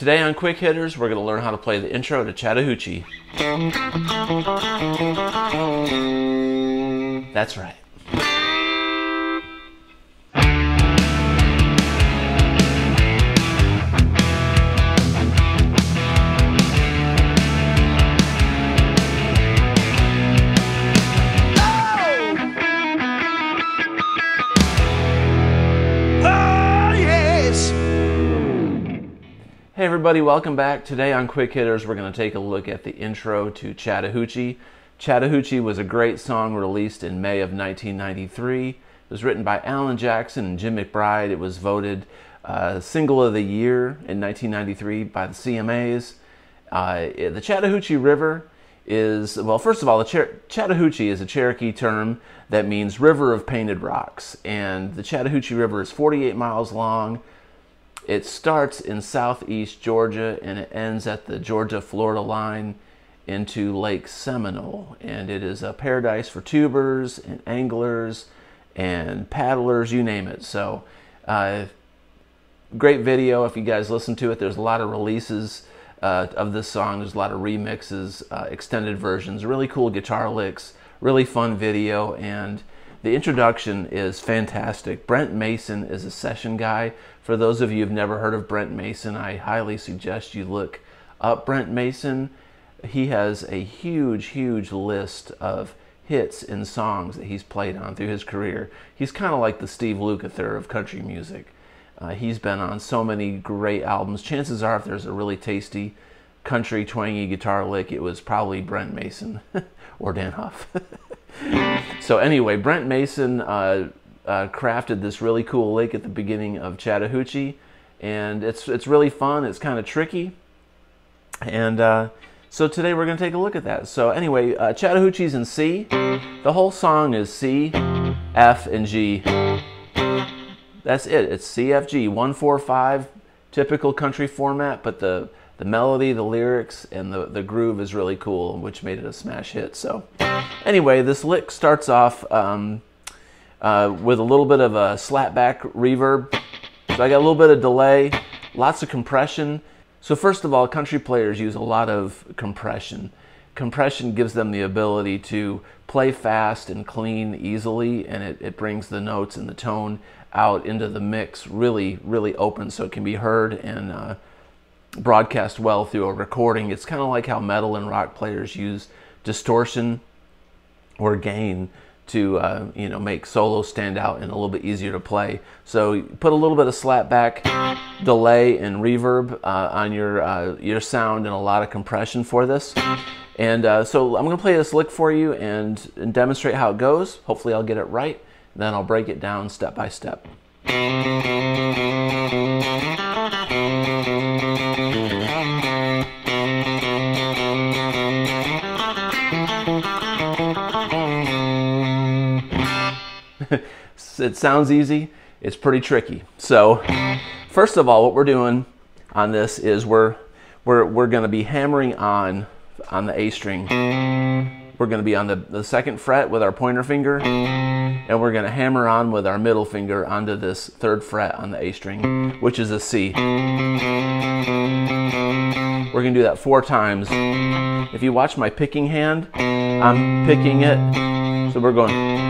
Today on Quick Hitters, we're going to learn how to play the intro to Chattahoochee. That's right. Hey everybody, welcome back. Today on Quick Hitters, we're going to take a look at the intro to Chattahoochee. Chattahoochee was a great song released in May of 1993. It was written by Alan Jackson and Jim McBride. It was voted Single of the Year in 1993 by the CMAs. The Chattahoochee River is, well, first of all, the Chattahoochee is a Cherokee term that means river of painted rocks. And the Chattahoochee River is 48 miles long. It starts in southeast Georgia and it ends at the Georgia-Florida line into Lake Seminole. And it is a paradise for tubers and anglers and paddlers, you name it. So great video if you guys listen to it. There's a lot of releases of this song. There's a lot of remixes, extended versions, really cool guitar licks, really fun video. And the introduction is fantastic. Brent Mason is a session guy. For those of you who've never heard of Brent Mason, I highly suggest you look up Brent Mason. He has a huge, huge list of hits and songs that he's played on through his career. He's kind of like the Steve Lukather of country music. He's been on so many great albums. Chances are if there's a really tasty country twangy guitar lick, it was probably Brent Mason or Dan Huff. So anyway, Brent Mason crafted this really cool lick at the beginning of Chattahoochee, and it's really fun. It's kind of tricky, and so today we're going to take a look at that. So anyway, Chattahoochee's in C. The whole song is C, F, and G. That's it. It's C, F, G, 1-4-5, typical country format, but the melody, the lyrics, and the groove is really cool, which made it a smash hit. So anyway, this lick starts off with a little bit of a slapback reverb. So I got a little bit of delay, lots of compression. So first of all, country players use a lot of compression. Compression gives them the ability to play fast and clean easily, and it brings the notes and the tone out into the mix really, really open so it can be heard and broadcast well through a recording. It's kind of like how metal and rock players use distortion or gain to you know, make solos stand out and a little bit easier to play. So you put a little bit of slapback, delay, and reverb on your sound and a lot of compression for this. And so I'm gonna play this lick for you and demonstrate how it goes. Hopefully I'll get it right. Then I'll break it down step by step. It sounds easy, it's pretty tricky. So first of all, what we're doing on this is we're going to be hammering on the A string. We're going to be on the second fret with our pointer finger, and we're going to hammer on with our middle finger onto this third fret on the A string, which is a C. We're going to do that 4 times. If you watch my picking hand, I'm picking it, so we're going.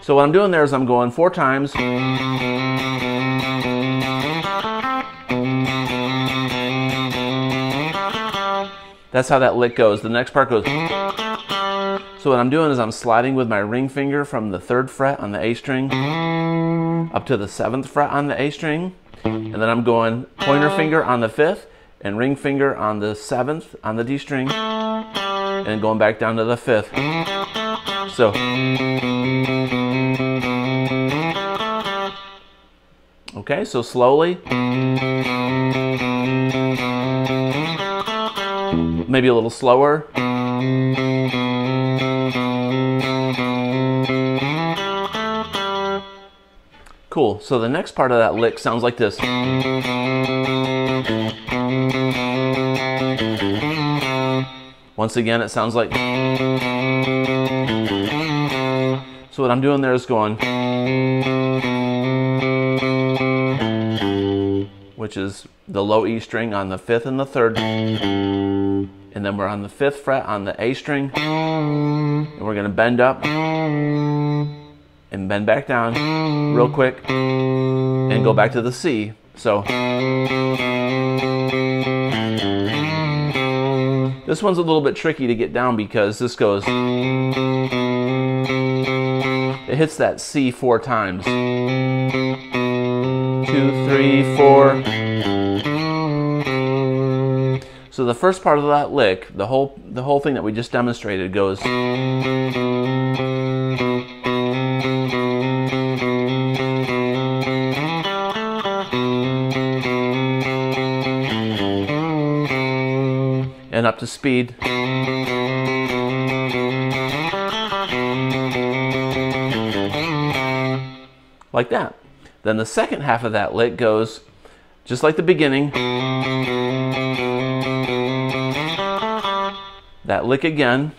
So what I'm doing there is I'm going 4 times. That's how that lick goes. The next part goes. So what I'm doing is I'm sliding with my ring finger from the 3rd fret on the A string up to the 7th fret on the A string. And then I'm going pointer finger on the 5th and ring finger on the 7th on the D string. And going back down to the 5th. So. Okay, so slowly. Maybe a little slower. Cool, so the next part of that lick sounds like this. Once again, it sounds like. So what I'm doing there is going. which is the low E string on the 5th and the 3rd. And then we're on the 5th fret on the A string. And we're gonna bend up and bend back down real quick and go back to the C. So this one's a little bit tricky to get down because this goes, it hits that C 4 times. 2, 3, 4. So the first part of that lick, the whole thing that we just demonstrated goes. And up to speed. Like that. Then the second half of that lick goes just like the beginning. That lick again.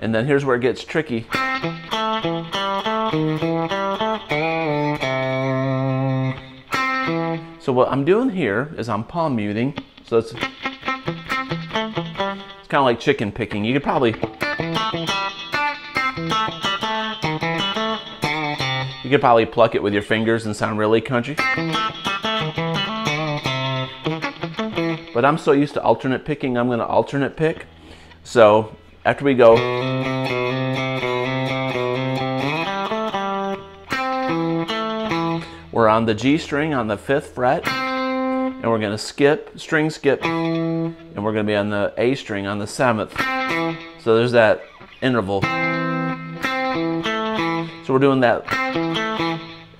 And then here's where it gets tricky. So what I'm doing here is I'm palm muting. So it's kind of like chicken picking. You could probably pluck it with your fingers and sound really country. But I'm so used to alternate picking, I'm going to alternate pick. So after we go, we're on the G string on the 5th fret, and we're going to skip, string skip, and we're going to be on the A string on the 7th. So there's that interval. So we're doing that,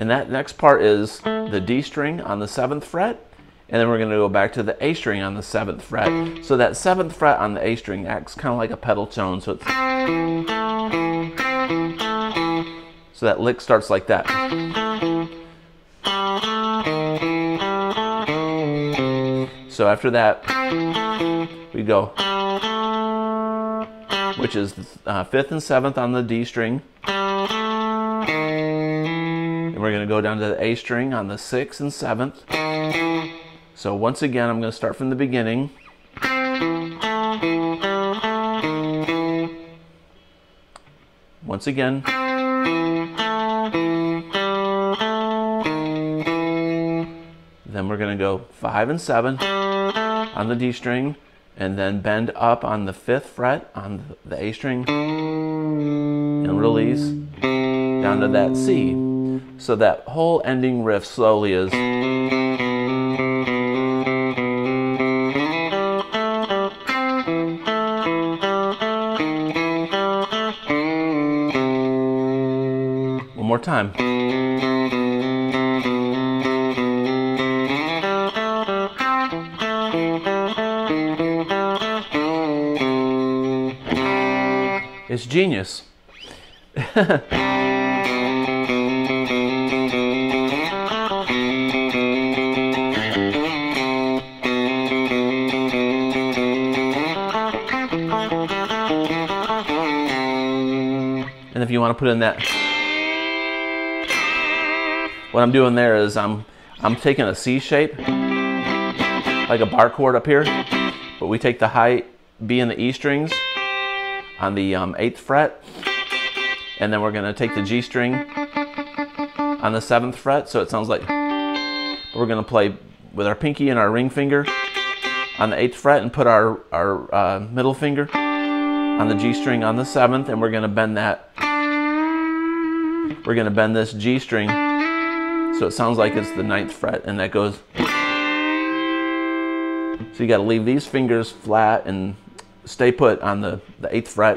and that next part is the D string on the 7th fret, and then we're going to go back to the A string on the 7th fret. So that 7th fret on the A string acts kind of like a pedal tone, so it's, so that lick starts like that. So after that, we go, which is 5th and 7th on the D string. And we're going to go down to the A string on the 6th and 7th. So once again, I'm going to start from the beginning. Once again. Then we're going to go 5 and 7 on the D string, and then bend up on the 5th fret on the A string and release down to that C. So that whole ending riff slowly is. One more time. It's genius. And if you want to put in that, what I'm doing there is I'm taking a C shape, like a bar chord up here, but we take the high B and the E strings on the 8th fret, and then we're going to take the G string on the 7th fret, so it sounds like we're going to play with our pinky and our ring finger on the 8th fret and put our middle finger on the G string on the 7th, and we're going to bend that. We're going to bend this G string so it sounds like it's the 9th fret, and that goes. So you got to leave these fingers flat and stay put on the 8th fret.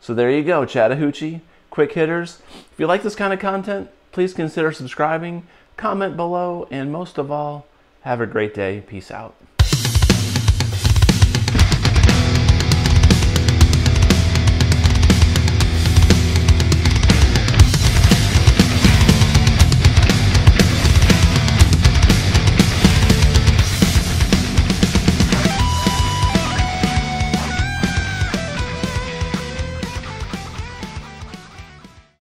So there you go, Chattahoochee, quick hitters. If you like this kind of content, please consider subscribing, comment below, and most of all, have a great day. Peace out.